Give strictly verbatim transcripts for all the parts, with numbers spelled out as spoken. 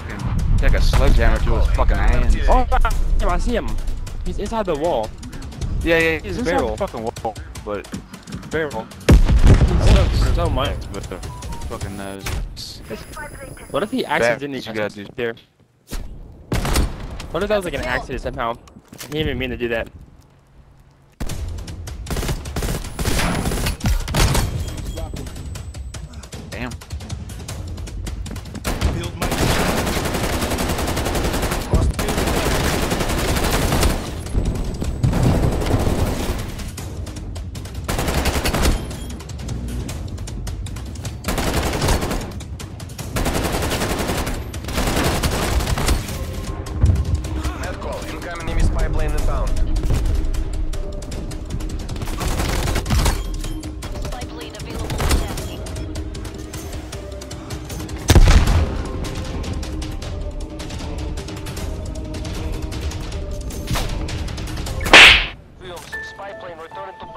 fucking take a sledgehammer to his fucking hands. Oh, I see him. He's inside the wall. Yeah, yeah, he's inside the fucking wall. But barrel. He's so much with the fucking nose. What if he accidentally got there? What if that was like an accident somehow? He didn't even mean to do that. Damn.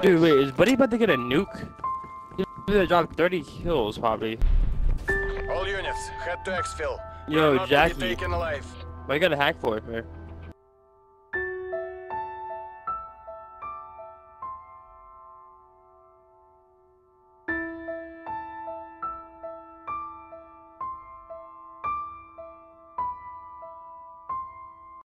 Dude, wait, is Buddy about to get a nuke? He's gonna drop thirty kills, probably. All units, head to exfil. Yo, Jackie. Why you got a hack for it, man?